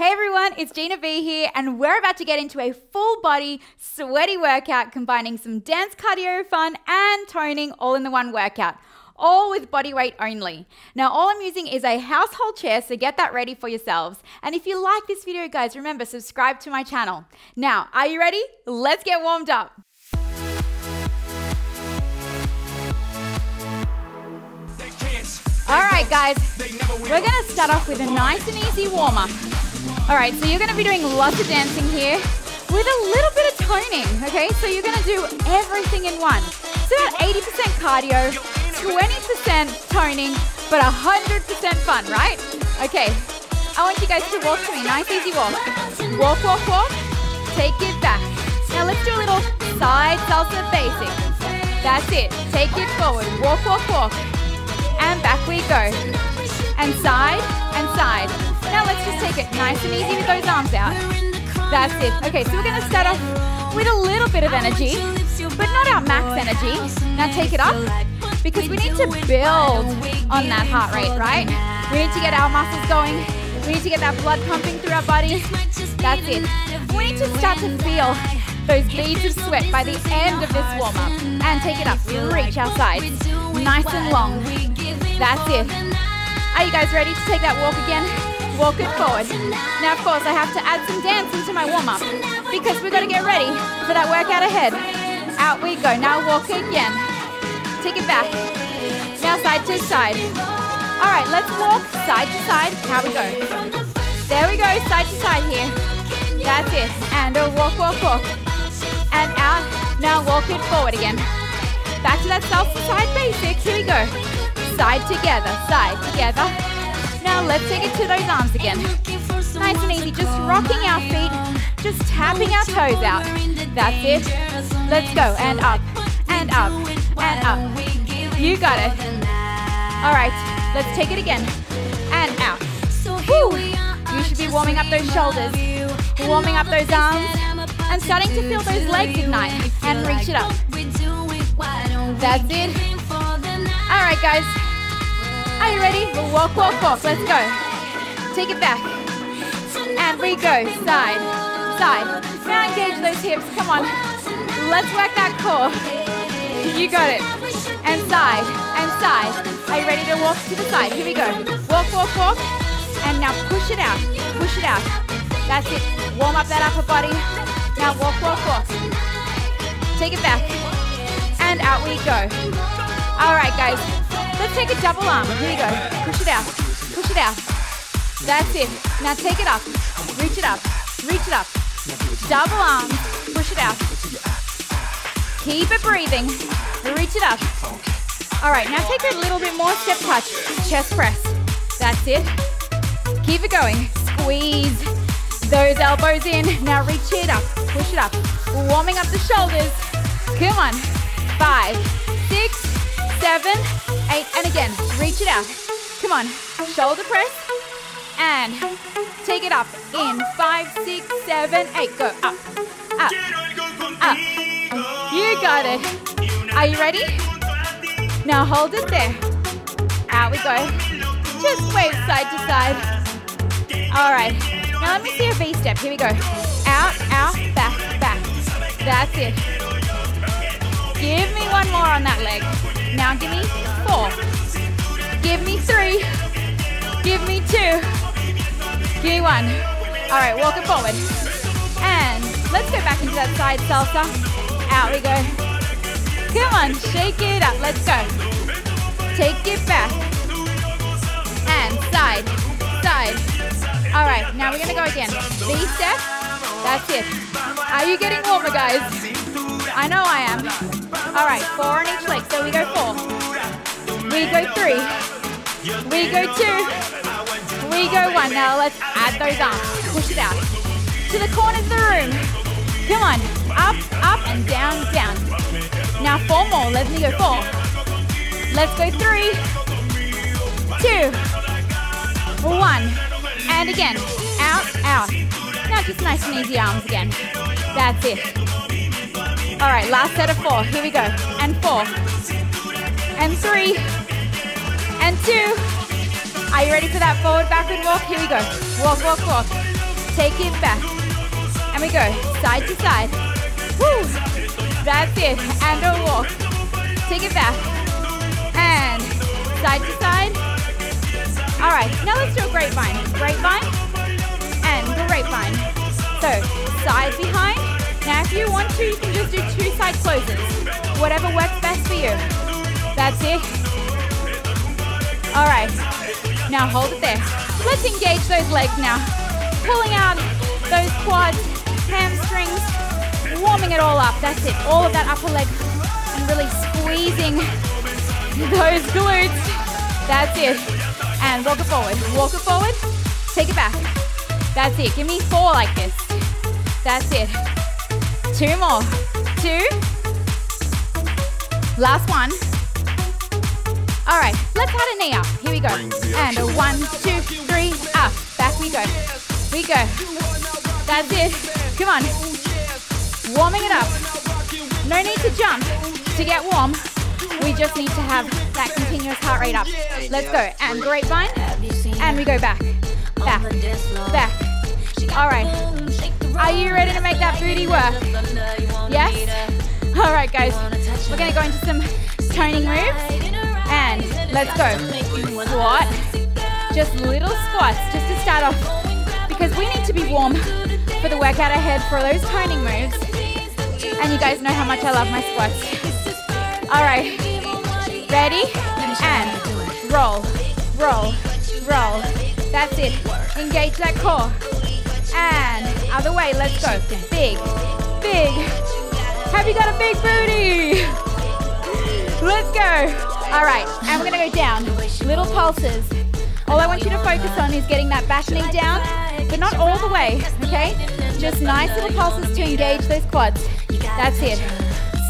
Hey everyone, it's Gina V here, and we're about to get into a full body sweaty workout combining some dance, cardio, fun, and toning all in the one workout, all with body weight only. Now all I'm using is a household chair, so get that ready for yourselves. And if you like this video guys, remember, subscribe to my channel. Now, are you ready? Let's get warmed up. All right guys, we're gonna start off with a nice and easy warm up. All right, so you're gonna be doing lots of dancing here with a little bit of toning, okay? So you're gonna do everything in one. It's about 80% cardio, 20% toning, but 100% fun, right? Okay, I want you guys to walk to me, nice easy walk. Walk, walk, walk, take it back. Now let's do a little side salsa basic. That's it, take it forward, walk, walk, walk, and back we go. And side, and side. Now let's just take it nice and easy with those arms out. That's it. Okay, so we're gonna start off with a little bit of energy, but not our max energy. Now take it up, because we need to build on that heart rate, right? We need to get our muscles going. We need to get that blood pumping through our body. That's it. We need to start to feel those beads of sweat by the end of this warm up. And take it up, reach our sides. Nice and long. That's it. Are you guys ready to take that walk again? Walk it forward. Now, of course, I have to add some dance into my warm-up because we've got to get ready for that workout ahead. Out we go. Now walk again. Take it back. Now side to side. All right, let's walk side to side. How we go. There we go, side to side here. That's it. And a walk, walk, walk. And out. Now walk it forward again. Back to that salsa side basics. Here we go. Side together, side together. Now let's take it to those arms again. Nice and easy, just rocking our feet, just tapping our toes out. That's it. Let's go, and up, and up, and up. You got it. All right, let's take it again. And out. Woo. You should be warming up those shoulders, warming up those arms, and starting to feel those legs ignite, and reach it up. That's it. All right, guys. Are you ready? We'll walk, walk, walk. Let's go. Take it back. And we go. Side, side. Now engage those hips. Come on. Let's work that core. You got it. And side, and side. Are you ready to walk to the side? Here we go. Walk, walk, walk. And now push it out. Push it out. That's it. Warm up that upper body. Now walk, walk, walk. Take it back. And out we go. All right, guys. Let's take a double arm. Here we go. Push it out. Push it out. That's it. Now take it up. Reach it up. Reach it up. Double arm. Push it out. Keep it breathing. Reach it up. All right. Now take a little bit more step touch. Chest press. That's it. Keep it going. Squeeze those elbows in. Now reach it up. Push it up. Warming up the shoulders. Come on. 5, 6, 7, 8, and again, reach it out. Come on, shoulder press, and take it up in 5, 6, 7, 8, go up, up, up. You got it. Are you ready? Now hold it there. Out we go. Just wave side to side. All right, now let me see a V step. Here we go. Out, out, back, back. That's it. Give me one more on that leg. Now give me 4. Give me 3. Give me 2. Give me 1. All right, walk it forward. And let's go back into that side salsa. Out we go. Come on, shake it up. Let's go. Take it back. And side, side. All right, now we're going to go again. V step. That's it. Are you getting warmer, guys? I know I am. All right, 4 on each leg. So we go 4. We go 3. We go 2. We go 1. Now let's add those arms. Push it out. To the corners of the room. Come on. Up, up, and down, down. Now 4 more. Let me go 4. Let's go 3, 2, 1. And again. Out, out. Now just nice and easy arms again. That's it. All right, last set of 4. Here we go. And 4. And 3. And 2. Are you ready for that forward, backward walk? Here we go. Walk, walk, walk. Take it back. And we go, side to side. Woo! That's it. And a walk. Take it back. And side to side. All right, now let's do a grapevine. Grapevine and grapevine. So, side behind. Now if you want to, you can just do two side closes. Whatever works best for you. That's it. All right, now hold it there. Let's engage those legs now. Pulling out those quads, hamstrings, warming it all up. That's it, all of that upper leg and really squeezing those glutes. That's it. And rock it forward, walk it forward, take it back. That's it, give me four like this. That's it. Two more, two. Last one. All right, let's add a knee up, here we go. And a one, two, three, up, back we go. We go. That's it. Come on. Warming it up. No need to jump to get warm. We just need to have that continuous heart rate up. Let's go. And grapevine. And we go back. Back. Back. All right. Are you ready to make that booty work? Yes? All right, guys. We're going to go into some toning moves. And let's go. Squat. Just little squats just to start off. Because we need to be warm for the workout ahead for those toning moves. And you guys know how much I love my squats. All right, ready? And roll, roll, roll. That's it, engage that core. And other way, let's go. Big, big. Have you got a big booty? Let's go. All right, and we're gonna go down, little pulses. All I want you to focus on is getting that back knee down, but not all the way, okay? Just nice little pulses to engage those quads. That's it.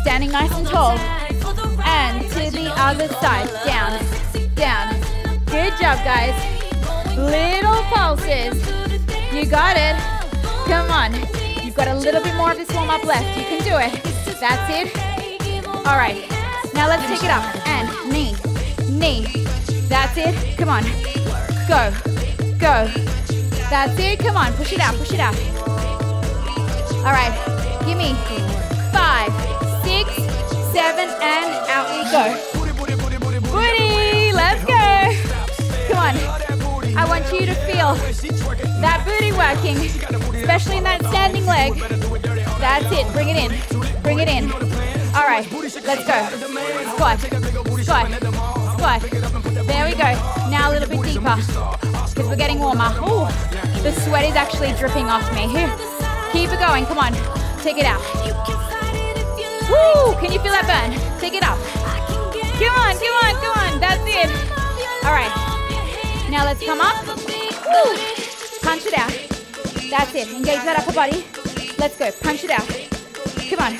Standing nice and tall. And to the other side, down, down. Good job, guys. Little pulses. You got it. Come on. You've got a little bit more of this warm-up left. You can do it. That's it. All right. Now let's take it up. And knee, knee. That's it. Come on. Go, go. That's it, come on, push it out, push it out. All right, give me 5, 6, 7, and out we go. Booty, let's go. Come on, I want you to feel that booty working, especially in that standing leg. That's it, bring it in, bring it in. All right, let's go. Squat, squat, squat. There we go, now a little bit deeper. Because we're getting warmer. Ooh, the sweat is actually dripping off me. Here, keep it going, come on. Take it out. Woo, can you feel that burn? Take it up. Come on, come on, come on. That's it. All right. Now let's come up. Woo, punch it out. That's it, engage that upper body. Let's go, punch it out. Come on.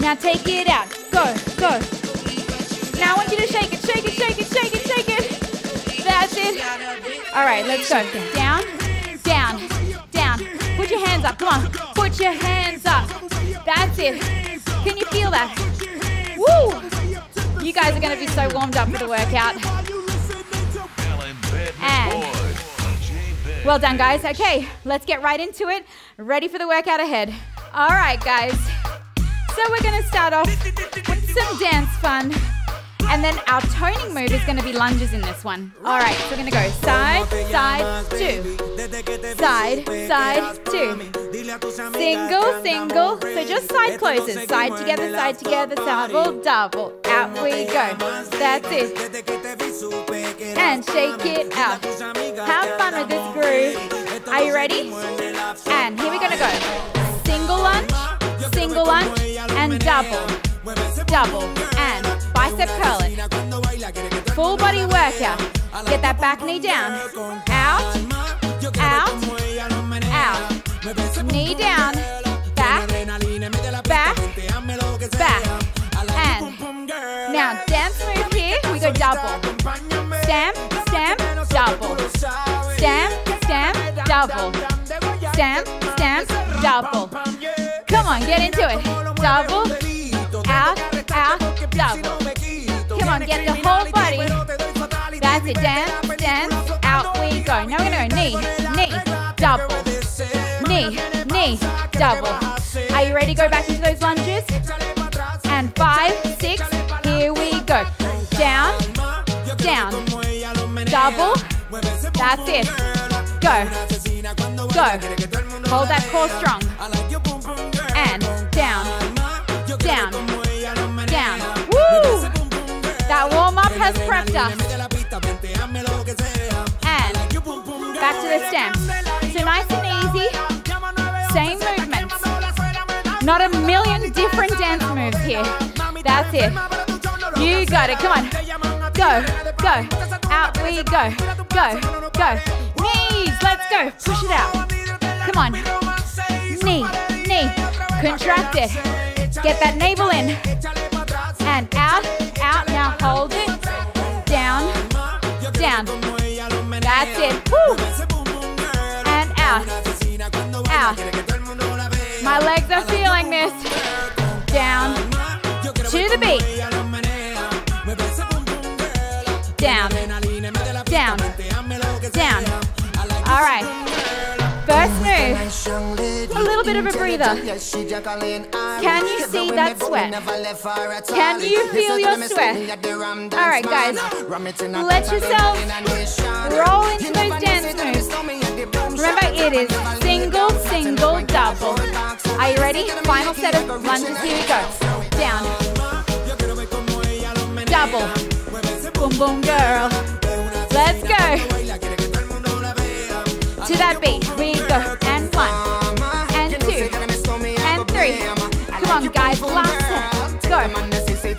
Now take it out. Go, go. Now I want you to shake it, shake it, shake it, shake it, shake it. That's it. All right, let's go. Down, down, down. Put your hands up, come on. Put your hands up. That's it. Can you feel that? Woo! You guys are gonna be so warmed up for the workout. And well done, guys. Okay, let's get right into it. Ready for the workout ahead. All right, guys. So we're gonna start off with some dance fun. And then our toning move is going to be lunges in this one. All right, so we're going to go side, side, two. Side, side, two. Single, single. So just side closes. Side together, double, double. Out we go. That's it. And shake it out. Have fun with this groove. Are you ready? And here we're going to go. Single lunge, and double. Double, and bicep curling. Full body workout. Get that back knee down. Out, out, out. Knee down. Back, back, back. And now dance move here. We go double. Stamp, stamp, double. Stamp, stamp, double. Stamp, stamp, double. Come on, get into it. Double, out, out, double. Come on, get the whole body. That's it, dance, dance, out we go. Now we're gonna go knee, knee, double, knee, knee, double. Are you ready to go back into those lunges? And 5, 6, here we go. Down, down, double, that's it. Go, go, hold that core strong. And down, down, down. Woo! That warm up has prepped us. Back to the stamp. So nice and easy, same movements. Not a million different dance moves here. That's it. You got it, come on. Go, go, out we go. Go, go, knees, let's go. Push it out. Come on. Knee, knee, contract it. Get that navel in. And out, out, now hold it. Down, down. That's it. Woo. And out. Out. My legs are feeling this. Down. To the beat. Down. Down. Down. All right. First move. A little bit of a breather. Can you see that sweat? Can you feel your sweat? All right, guys. Let yourself roll into those dance moves. Remember, it is single, single, double. Are you ready? Final set of lunges. Here we go. Down. Double. Boom, boom, girl. Let's go. To that beat. We go. And 1, and 2, and 3. Come on, guys. Last set.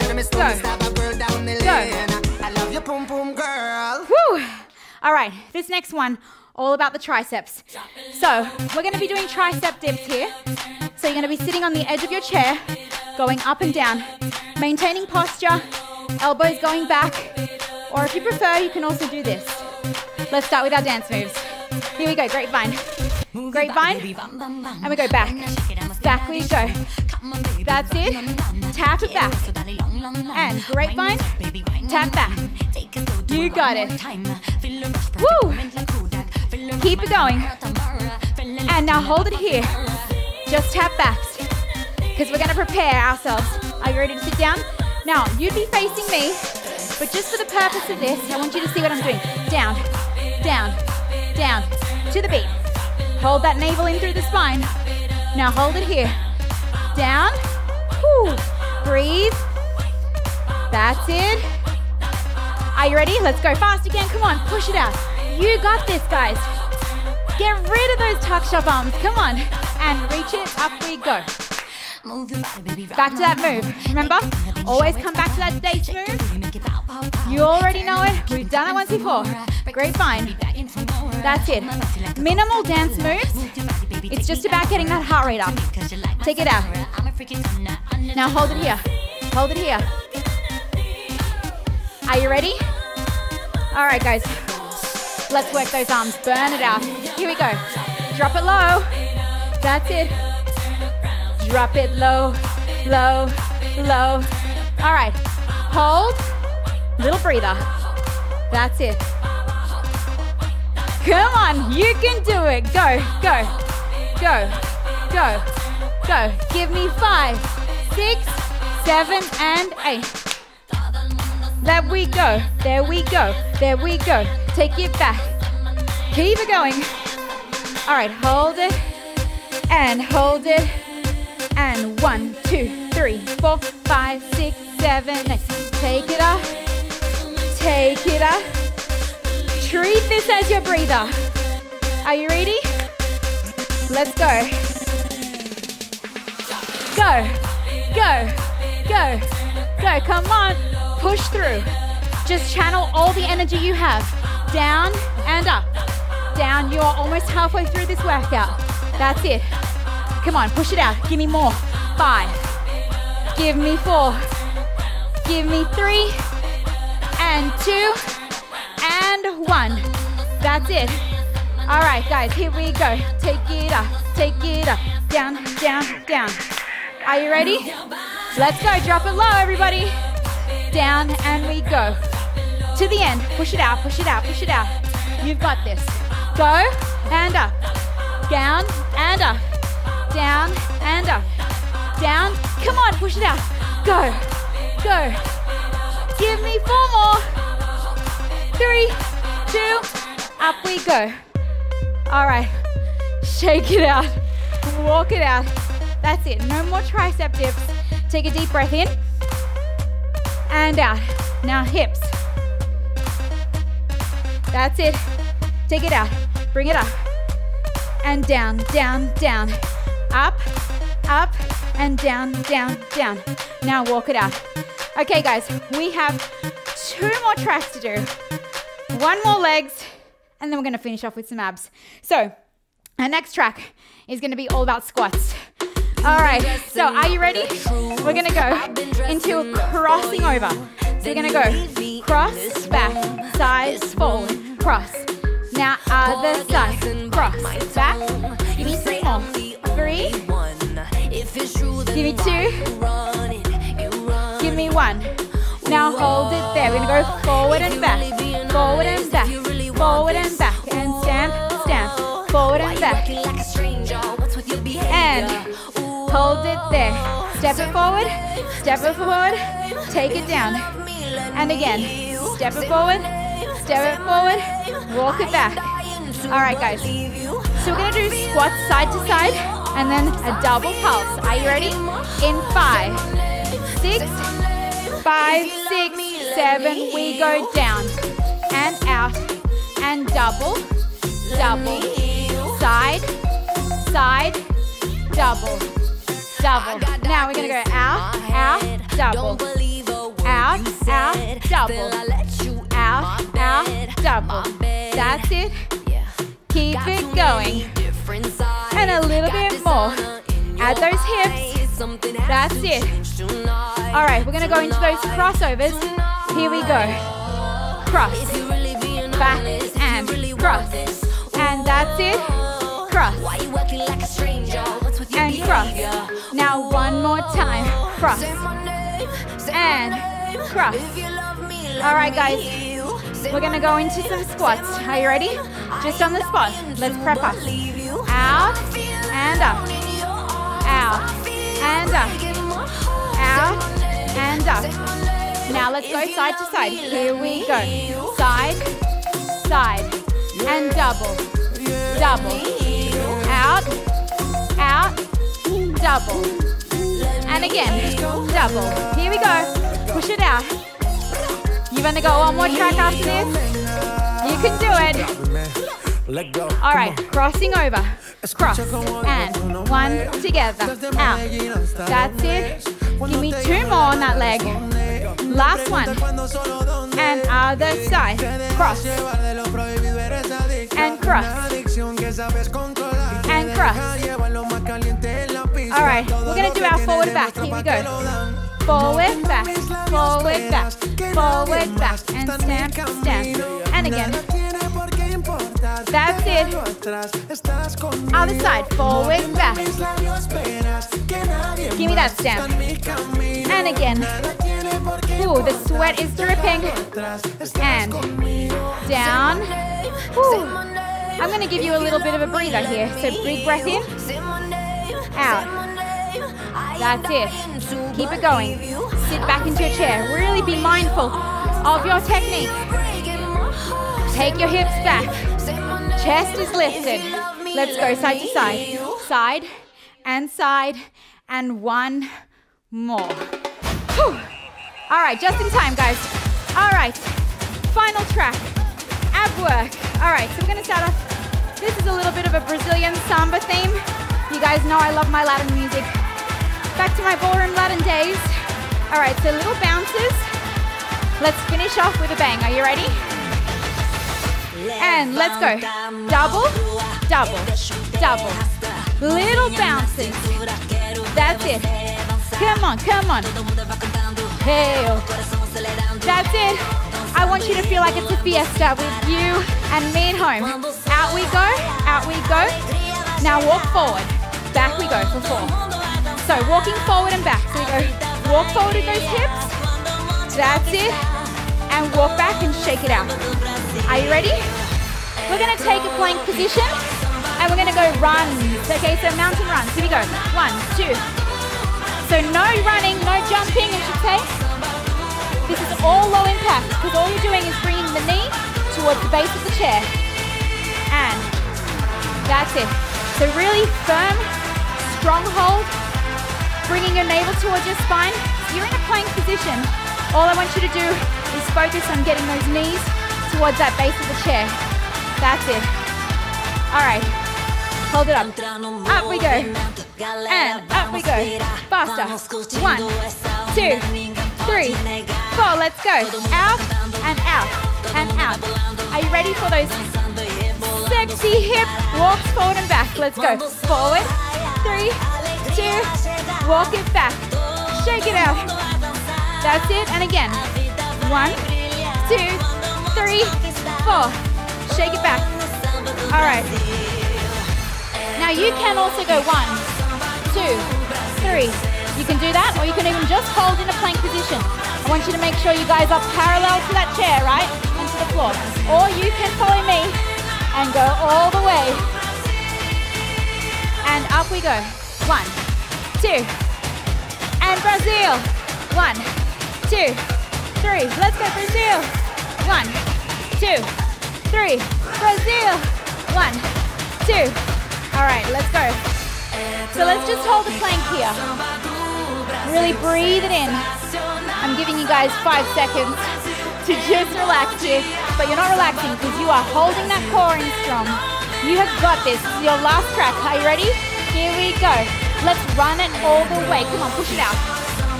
Go. Go. Go. Woo! All right, this next one, all about the triceps. So we're going to be doing tricep dips here. So you're going to be sitting on the edge of your chair, going up and down, maintaining posture, elbows going back, or if you prefer, you can also do this. Let's start with our dance moves. Here we go, grapevine. Grapevine, and we go back. Back we go. That's it. Tap it back. And grapevine, tap back. You got it. Woo! Keep it going. And now hold it here. Just tap backs. Because we're going to prepare ourselves. Are you ready to sit down? Now, you'd be facing me, but just for the purpose of this, I want you to see what I'm doing. Down, down, down, to the beat. Hold that navel in through the spine. Now hold it here. Down. Woo. Breathe. That's it. Are you ready? Let's go fast again. Come on, push it out. You got this, guys. Get rid of those tucked up arms. Come on. And reach it. Up we go. Back to that move. Remember, always come back to that stage move. You already know it. We've done it once before. Grapevine. That's it. Minimal dance moves. It's just about getting that heart rate up. Take it out. Now hold it here. Hold it here. Are you ready? All right, guys. Let's work those arms. Burn it out. Here we go. Drop it low. That's it. Drop it low, low, low. All right. Hold. Little breather. That's it. Come on. You can do it. Go, go, go, go, go. Give me 5, 6, 7, and 8. There we go, there we go, there we go. Take it back. Keep it going. All right, hold it, and hold it, and 1, 2, 3, 4, 5, 6, 7, 8. Take it up, take it up. Treat this as your breather. Are you ready? Let's go. Go, go, go, go, come on. Push through. Just channel all the energy you have. Down and up. Down. You are almost halfway through this workout. That's it. Come on, push it out. Give me more. 5. Give me 4. Give me 3. And 2. And 1. That's it. All right, guys, here we go. Take it up. Take it up. Down, down, down. Are you ready? Let's go. Drop it low, everybody. Down and we go. To the end. Push it out, push it out, push it out. You've got this. Go and up. Down and and up, down and up, down. Come on, push it out. Go, go. Give me four more. 3, 2, up we go. All right, shake it out, walk it out. That's it, no more tricep dips. Take a deep breath in and out. Now hips. That's it, take it out, bring it up. And down, down, down. Up, up, and down, down, down. Now walk it out. Okay guys, we have 2 more tracks to do. 1 more legs, and then we're gonna finish off with some abs. So, our next track is gonna be all about squats. All right, so are you ready? We're gonna go into a crossing over. So we're gonna go cross, back, side, forward, cross. Now other side, cross, back, give me some more. 3, give me 2, give me 1. Now hold it there, we're gonna go forward and back, forward and back, forward and back, and stamp, stamp, forward and back. And hold it there, step it forward, take it down. And again, step it forward, walk it back. All right guys, so we're gonna do squats side to side and then a double pulse. Are you ready? In 5, 6, 5, 6, 7, we go down and out and double, double, side, side, double, double. Now we're gonna go out, double, out, double, out, double. That's it. Keep it going. And a little bit more. Add those hips. That's it. All right, we're gonna go into those crossovers. Here we go. Cross, back and cross. And that's it. Cross. And cross. Now one more time. Cross. And cross. All right, guys. We're gonna go into some squats. Are you ready? Just on the spot. Let's prep up. Out and up. Out and up. Out and up. Now let's go side to side. Here we go. Side, side, and double, double. Out, out, double. And again, double. Here we go. Push it out. You wanna go one more track after this? You can do it. All right, crossing over. Cross and 1 together. Out. That's it. Give me 2 more on that leg. Last one. And other side. Cross. And cross. And cross. All right, we're gonna do our forward back. Here we go. Forward, back, forward, back, forward, back, and stamp, stamp, and again. That's it. Other side, forward, back. Give me that stamp. And again. Ooh, the sweat is dripping. And down. Ooh. I'm gonna give you a little bit of a breather here. So big breath in, out. That's it. Keep it going. Sit back into your chair. Really be mindful of your technique. Take your hips back. Chest is lifted. Let's go side to side. Side. And 1 more. Whew. All right, just in time, guys. All right, final track. Ab work. All right, so we're gonna start off. This is a little bit of a Brazilian samba theme. You guys know I love my Latin music. Back to my ballroom Latin days. All right, so little bounces. Let's finish off with a bang. Are you ready? And let's go. Double, double, double. Little bounces. That's it. Come on, come on. Hey. That's it. I want you to feel like it's a fiesta with you and me at home. Out we go, out we go. Now walk forward. Back we go for 4. So walking forward and back, so we go walk forward with those hips, that's it, and walk back and shake it out. Are you ready? We're gonna take a plank position, And we're going to go runs. Okay, so mountain runs. Here we go. One, two. So no running, no jumping, I should say. This is all low impact because all you're doing is bringing the knee towards the base of the chair. And that's it. So really firm, strong hold, bringing your navel towards your spine. You're in a plank position. All I want you to do is focus on getting those knees towards that base of the chair. That's it. All right, hold it up. Up we go, and up we go. Faster. One, two, three, four. Let's go. Out and out and out. Are you ready for those sexy hip walks forward and back? Let's go. Forward. Three, two, walk it back. Shake it out. That's it. And again. One, two, three, four. Shake it back. All right. Now you can also go one, two, three. You can do that, or you can even just hold in a plank position. I want you to make sure you guys are parallel to that chair, right? And to the floor. Or you can follow me and go all the way. And up we go. One, two. And Brazil. One, two, three. Let's go, Brazil. One, two, three. Brazil. One, two. All right, let's go. So let's just hold the plank here. Really breathe it in. I'm giving you guys 5 seconds to just relax here, but you're not relaxing because you are holding that core in strong. You have got this. This is your last track. Are you ready? Here we go. Let's run it all the way. Come on, push it out.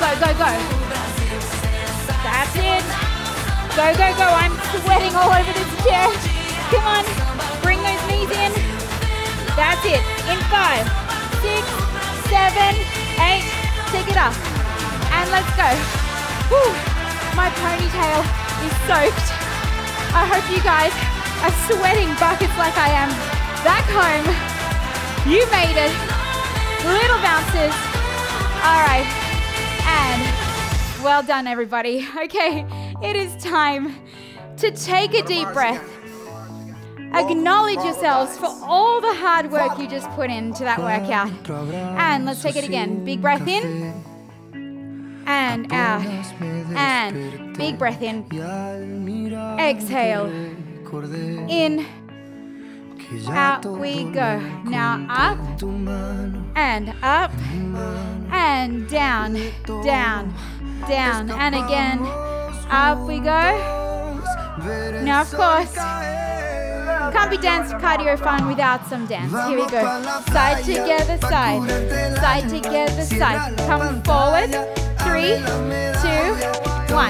Go, go, go. That's it. Go, go, go. I'm sweating all over this chair. Come on, bring those knees in. That's it. In 5, 6, 7, 8. Take it up. And let's go. Whew. My ponytail is soaked. I hope you guys are sweating buckets like I am. Back home, you made it. Little bounces. All right. And well done, everybody. Okay, it is time to take a deep breath. Acknowledge yourselves for all the hard work you just put into that workout. And let's take it again. Big breath in. And out. And big breath in. Exhale. In. Out we go. Now up. And up. And down. Down. Down. And again. Up we go. Now, of course, can't be dance cardio fun without some dance. Here we go. Side together, side. Side together, side. Come forward. 3, 2, 1.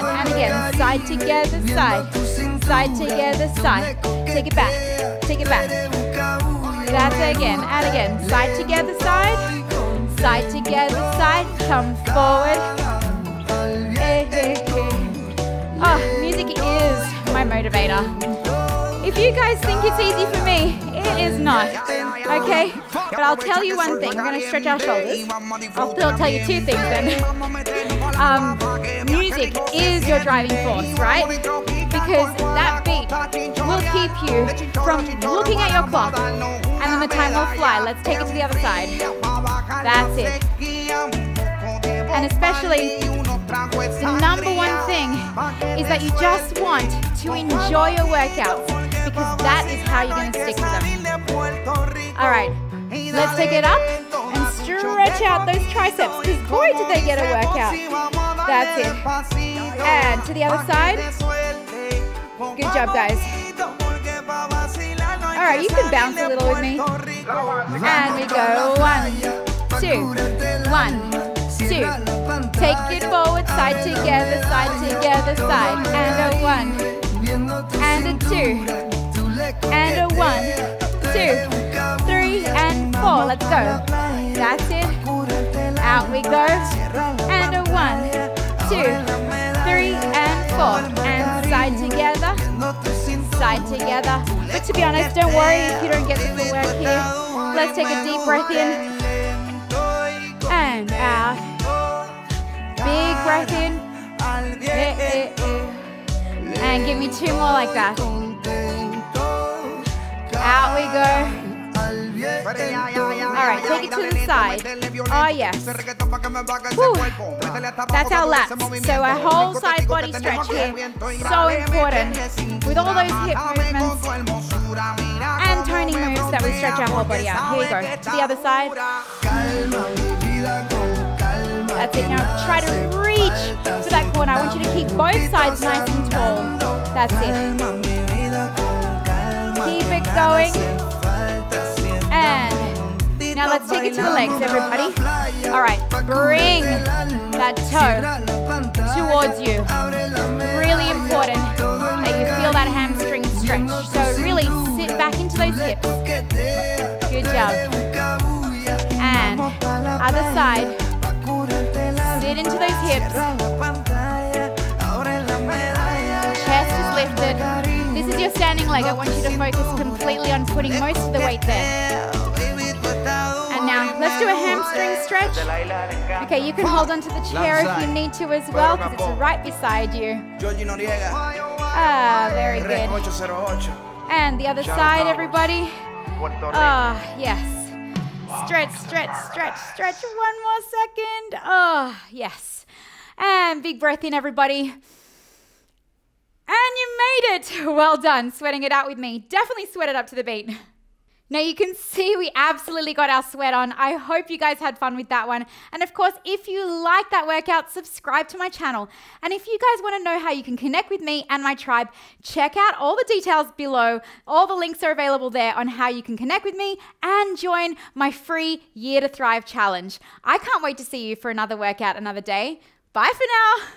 And again. Side together, side. Side together, side. Take it back. Take it back. That's it again. And again. Side together, side. Side together, side. Come forward. Oh, music is my motivator. If you guys think it's easy for me, it is not, okay? But I'll tell you one thing, we're gonna stretch our shoulders. I'll tell you two things then. Music is your driving force, right? Because that beat will keep you from looking at your clock, and then the time will fly. Let's take it to the other side. That's it. And especially, the number one thing is that you just want to enjoy your workouts, because that is how you're going to stick with them. All right, let's take it up and stretch out those triceps, because boy did they get a workout. That's it. And to the other side. Good job, guys. All right, you can bounce a little with me. And we go 1, 2, 1, 2. Take it forward, side together, side together, side. And a 1, and a 2, and a 1, 2, 3, and 4. Let's go. That's it. Out we go. And a 1, 2, 3, and 4. And side together, side together. But to be honest, don't worry if you don't get the footwork here. Let's take a deep breath in. And out. Big breath in. And give me 2 more like that. Out we go. Alright, take it to the side. Oh, yes. Whew. That's our laps. So our whole side body stretch here. So important. With all those hip movements and toning moves that we stretch our whole body out. Here we go. To the other side. That's it. Now try to reach for that corner. I want you to keep both sides nice and tall. That's it. Keep it going. Now let's take it to the legs, everybody. All right, bring that toe towards you. Really important that you feel that hamstring stretch. So really sit back into those hips. Good job. And other side. Sit into those hips. Chest is lifted. This is your standing leg. I want you to focus completely on putting most of the weight there. Let's do a hamstring stretch. Okay, you can hold onto the chair if you need to as well, because it's right beside you. Ah, very good. And the other side, everybody. Ah, yes. Stretch, stretch, stretch, stretch. One more second. Ah, yes. And big breath in, everybody. And you made it. Well done. Sweating it out with me. Definitely sweat it up to the beat. Now you can see we absolutely got our sweat on. I hope you guys had fun with that one. And of course, if you like that workout, subscribe to my channel. And if you guys want to know how you can connect with me and my tribe, check out all the details below. All the links are available there on how you can connect with me and join my free Year to Thrive challenge. I can't wait to see you for another workout another day. Bye for now.